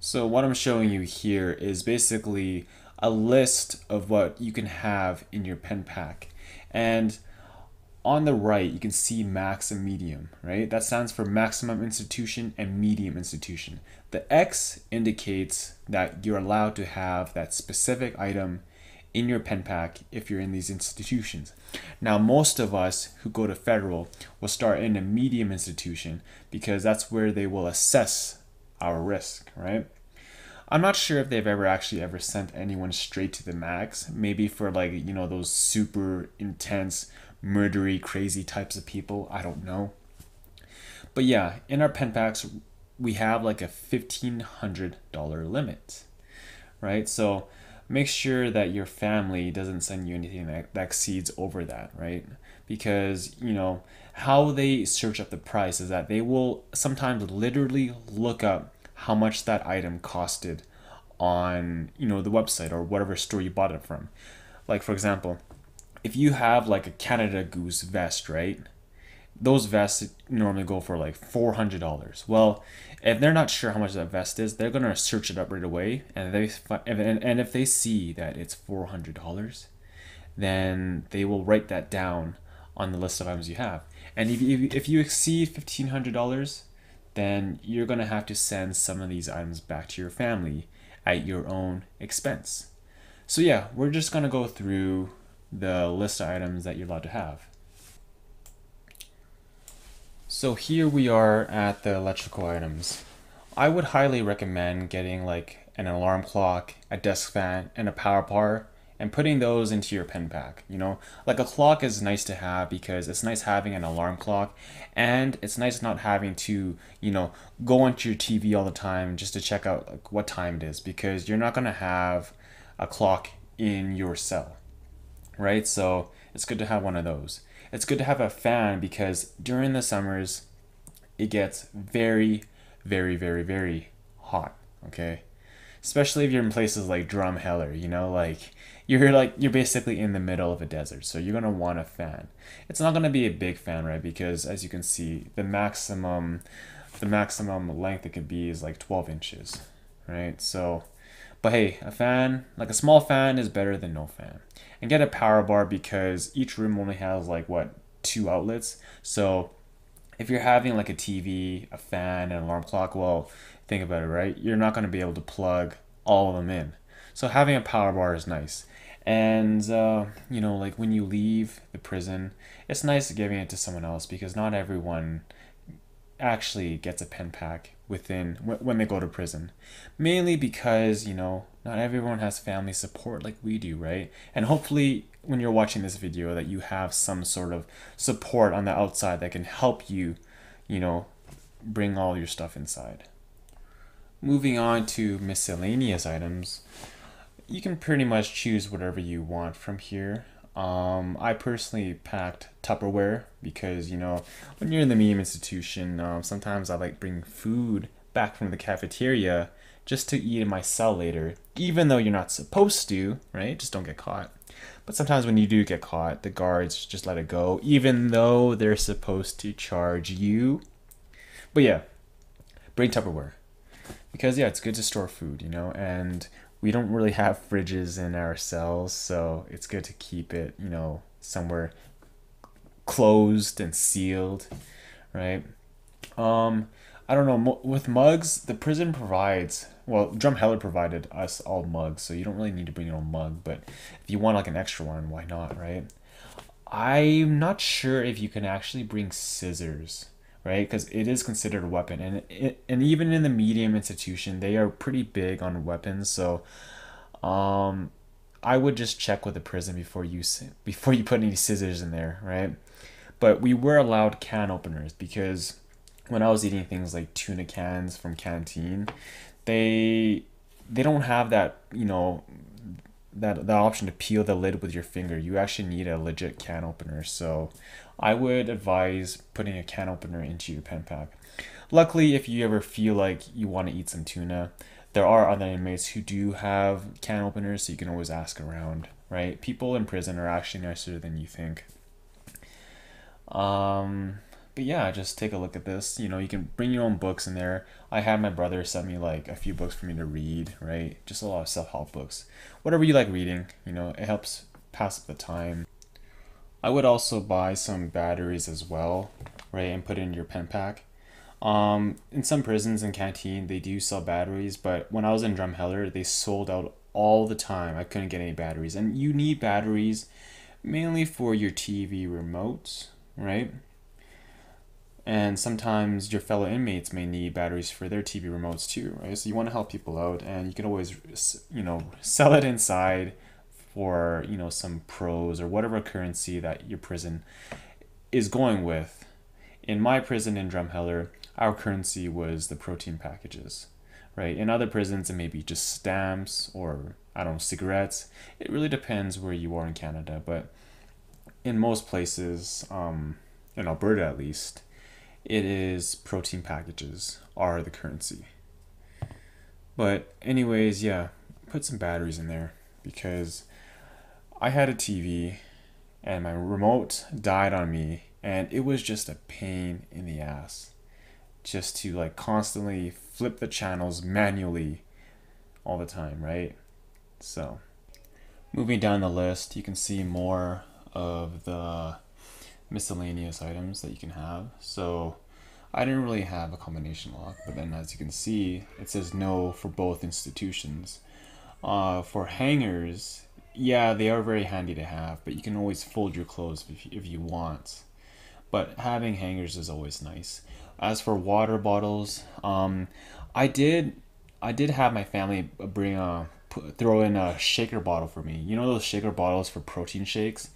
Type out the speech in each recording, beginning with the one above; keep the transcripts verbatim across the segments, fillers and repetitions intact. So what I'm showing you here is basically a list of what you can have in your pen pack. And on the right, you can see max and medium, right? That stands for maximum institution and medium institution. The X indicates that you're allowed to have that specific item in your pen pack if you're in these institutions. Now, most of us who go to federal will start in a medium institution because that's where they will assess our risk, right? I'm not sure if they've ever actually ever sent anyone straight to the max, maybe for like, you know, those super intense, murdery, crazy types of people. I don't know. But yeah, in our pen packs, we have like a fifteen hundred dollar limit, right? So make sure that your family doesn't send you anything that, that exceeds over that, right? Because, you know, how they search up the price is that they will sometimes literally look up how much that item costed on, you know, the website or whatever store you bought it from. Like, for example, if you have like a Canada Goose vest, right? Those vests normally go for like four hundred dollars. Well, if they're not sure how much that vest is, they're gonna search it up right away, and they and, and if they see that it's four hundred dollars, then they will write that down on the list of items you have. And if you, if you exceed fifteen hundred dollars, then you're gonna have to send some of these items back to your family at your own expense. So yeah, we're just gonna go through the list of items that you're allowed to have. So here we are at the electrical items. I would highly recommend getting like an alarm clock, a desk fan, and a power bar, and putting those into your pen pack. You know, like a clock is nice to have because it's nice having an alarm clock, and it's nice not having to, you know, go onto your T V all the time just to check out like what time it is, because you're not gonna have a clock in your cell, right? So it's good to have one of those. It's good to have a fan because during the summers, it gets very, very, very, very hot, okay? Especially if you're in places like Drumheller, you know, like you're like you're basically in the middle of a desert, so you're gonna want a fan. It's not gonna be a big fan, right? Because as you can see, the maximum the maximum length it could be is like twelve inches, right? So but hey, a fan, like a small fan, is better than no fan. And get a power bar because each room only has like, what, two outlets? So if you're having like a T V, a fan, an alarm clock, well, think about it, right? You're not going to be able to plug all of them in. So having a power bar is nice. And, uh, you know, like when you leave the prison, it's nice giving it to someone else because not everyone actually gets a pen pack within when they go to prison, mainly because, you know, not everyone has family support like we do, right? And hopefully when you're watching this video that you have some sort of support on the outside that can help you, you know, bring all your stuff inside. Moving on to miscellaneous items, you can pretty much choose whatever you want from here. Um, I personally packed Tupperware because, you know, when you're in the medium institution, um, sometimes I like bring food back from the cafeteria just to eat in my cell later, even though you're not supposed to, right? Just don't get caught. But sometimes when you do get caught, the guards just let it go, even though they're supposed to charge you. But yeah, bring Tupperware because, yeah, it's good to store food, you know, and we don't really have fridges in our cells, so it's good to keep it, you know, somewhere closed and sealed, right? Um, I don't know, with mugs, the prison provides, well, Drumheller provided us all mugs, so you don't really need to bring your own mug, but if you want like an extra one, why not, right? I'm not sure if you can actually bring scissors, right? Because it is considered a weapon, and it, and even in the medium institution, they are pretty big on weapons. So, um, I would just check with the prison before you before you put any scissors in there, right? But we were allowed can openers because when I was eating things like tuna cans from canteen, they they don't have that, you know, that that option to peel the lid with your finger. You actually need a legit can opener. So I would advise putting a can opener into your pen pack. Luckily, if you ever feel like you want to eat some tuna, there are other inmates who do have can openers, so you can always ask around, right? People in prison are actually nicer than you think. Um, But yeah, just take a look at this. You know, you can bring your own books in there. I had my brother send me like a few books for me to read, right? Just a lot of self-help books. Whatever you like reading, you know, it helps pass up the time. I would also buy some batteries as well, right? And put in your pen pack. Um, in some prisons and canteen, they do sell batteries, but when I was in Drumheller, they sold out all the time. I couldn't get any batteries. And you need batteries mainly for your T V remotes, right? And sometimes your fellow inmates may need batteries for their T V remotes too, right? So you want to help people out, and you can always, you know, sell it inside for, you know, some pros or whatever currency that your prison is going with. In my prison in Drumheller, our currency was the protein packages, right? In other prisons, it may be just stamps or, I don't know, cigarettes. It really depends where you are in Canada, but in most places, um, in Alberta at least, it is protein packages are the currency. But anyways, yeah, put some batteries in there, because I had a T V and my remote died on me, and it was just a pain in the ass just to like constantly flip the channels manually all the time, right? So moving down the list, you can see more of the miscellaneous items that you can have. So I didn't really have a combination lock, but then as you can see, it says no for both institutions. Uh, for hangers, yeah, they are very handy to have, but you can always fold your clothes if you, if you want. But having hangers is always nice. As for water bottles, um, I did I did have my family bring a throw in a shaker bottle for me. You know those shaker bottles for protein shakes?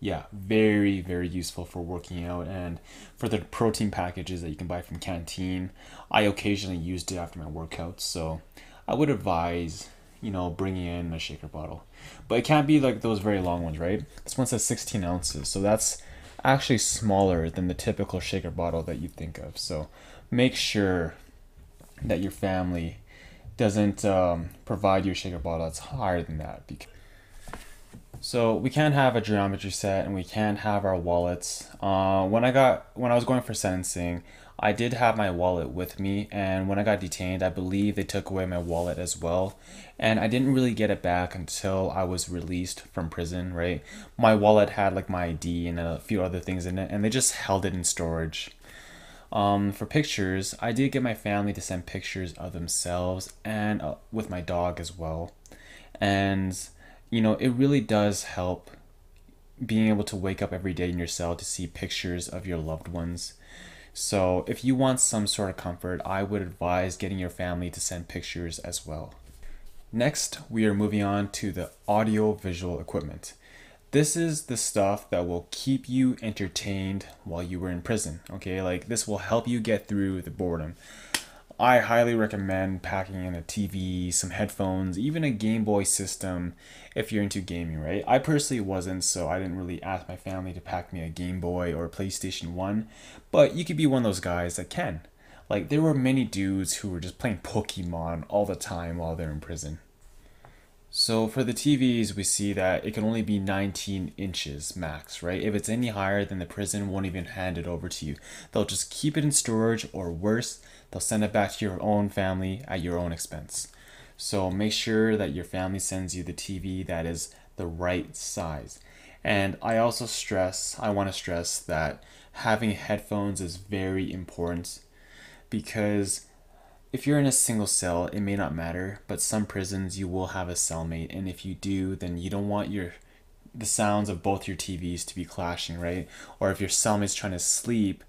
Yeah, very, very useful for working out and for the protein packages that you can buy from canteen. I occasionally used it after my workouts, so I would advise, you know, bringing in a shaker bottle. But it can't be like those very long ones, right? This one says sixteen ounces, so that's actually smaller than the typical shaker bottle that you think of. So make sure that your family doesn't um, provide you a shaker bottle that's higher than that. Because so we can't have a geometry set, and we can't have our wallets. Uh, when I got when I was going for sentencing, I did have my wallet with me, and when I got detained, I believe they took away my wallet as well, and I didn't really get it back until I was released from prison, right? My wallet had like my I D and a few other things in it, and they just held it in storage. Um, for pictures, I did get my family to send pictures of themselves and uh, with my dog as well, and you know, it really does help being able to wake up every day in your cell to see pictures of your loved ones. So if you want some sort of comfort, I would advise getting your family to send pictures as well. Next, we are moving on to the audio-visual equipment. This is the stuff that will keep you entertained while you were in prison, okay? Like, this will help you get through the boredom. I highly recommend packing in a T V, some headphones, even a Game Boy system if you're into gaming, right? I personally wasn't, so I didn't really ask my family to pack me a Game Boy or a PlayStation One, but you could be one of those guys that can. Like, there were many dudes who were just playing Pokemon all the time while they're in prison. So for the T Vs, we see that it can only be nineteen inches max, right? If it's any higher, then the prison won't even hand it over to you. They'll just keep it in storage, or worse, they'll send it back to your own family at your own expense. So make sure that your family sends you the T V that is the right size. And I also stress, I want to stress that having headphones is very important, because if you're in a single cell, it may not matter, but some prisons you will have a cellmate, and if you do, then you don't want your the sounds of both your T Vs to be clashing, right? Or if your cellmate's trying to sleep,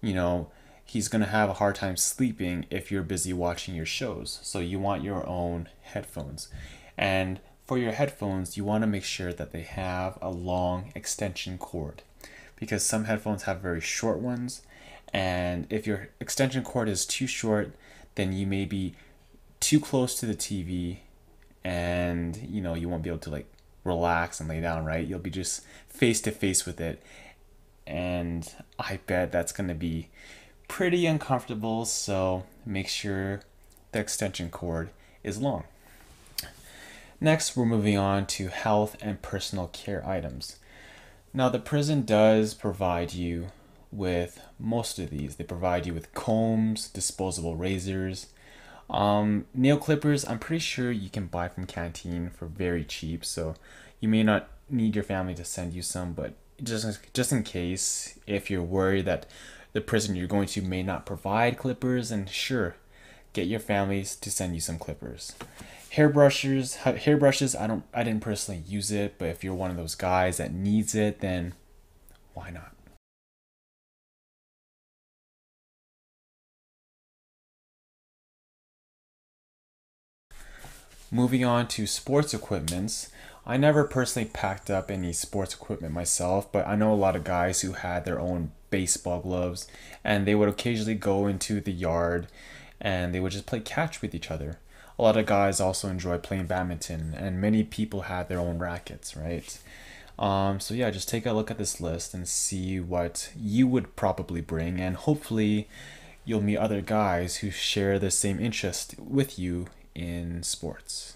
you know, he's going to have a hard time sleeping if you're busy watching your shows. So you want your own headphones. And for your headphones, you want to make sure that they have a long extension cord, because some headphones have very short ones. And if your extension cord is too short, then you may be too close to the T V, and you know, you won't be able to like relax and lay down, right? You'll be just face to face with it. And I bet that's going to be pretty uncomfortable, so make sure the extension cord is long. Next, we're moving on to health and personal care items. Now, the prison does provide you with most of these. They provide you with combs, disposable razors, um, nail clippers. I'm pretty sure you can buy from Canteen for very cheap, so you may not need your family to send you some, but just, just in case, if you're worried that the prison you're going to may not provide clippers, and sure, get your families to send you some clippers. Hairbrushes, hairbrushes, I don't, I didn't personally use it, but if you're one of those guys that needs it, then why not? Moving on to sports equipments. I never personally packed up any sports equipment myself, but I know a lot of guys who had their own baseball gloves, and they would occasionally go into the yard and they would just play catch with each other. A lot of guys also enjoy playing badminton, and many people had their own rackets, right? Um, so yeah, just take a look at this list and see what you would probably bring, and hopefully you'll meet other guys who share the same interest with you in sports.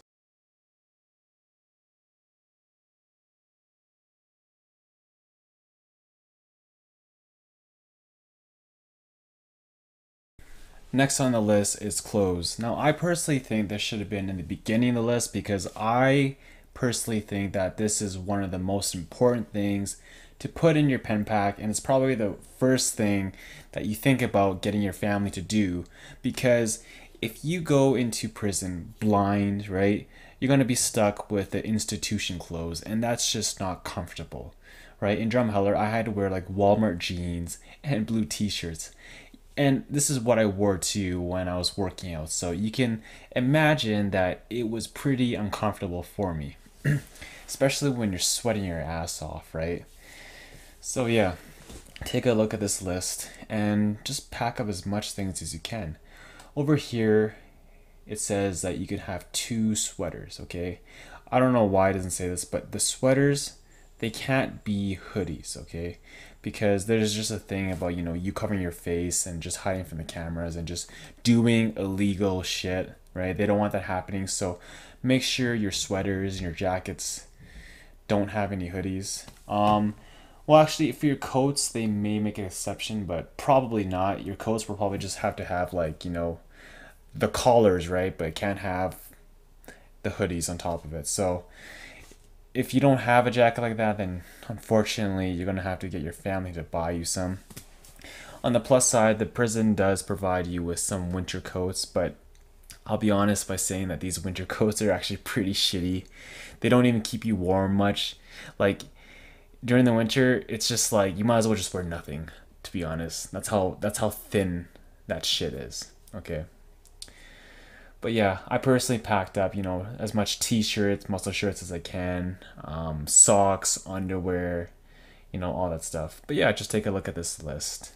Next on the list is clothes. Now, I personally think this should have been in the beginning of the list, because I personally think that this is one of the most important things to put in your pen pack, and it's probably the first thing that you think about getting your family to do, because if you go into prison blind, right, you're going to be stuck with the institution clothes, and that's just not comfortable, right? In Drumheller, I had to wear like Walmart jeans and blue t-shirts, and this is what I wore too when I was working out, so you can imagine that it was pretty uncomfortable for me, especially when you're sweating your ass off, right? So yeah, take a look at this list and just pack up as much things as you can. Over here, it says that you could have two sweaters, okay? I don't know why it doesn't say this, but the sweaters, they can't be hoodies, okay? Because there's just a thing about, you know, you covering your face and just hiding from the cameras and just doing illegal shit, right? They don't want that happening, so make sure your sweaters and your jackets don't have any hoodies. Um, Well, actually, for your coats, they may make an exception, but probably not. Your coats will probably just have to have, like, you know, the collars, right? But it can't have the hoodies on top of it. So if you don't have a jacket like that, then unfortunately, you're going to have to get your family to buy you some. On the plus side, the prison does provide you with some winter coats, but I'll be honest by saying that these winter coats are actually pretty shitty. They don't even keep you warm much. Like, during the winter, it's just like you might as well just wear nothing, to be honest. That's how that's how thin that shit is, okay? But yeah, I personally packed up, you know, as much t-shirts, muscle shirts as I can, um, socks, underwear, you know, all that stuff. But yeah, just take a look at this list.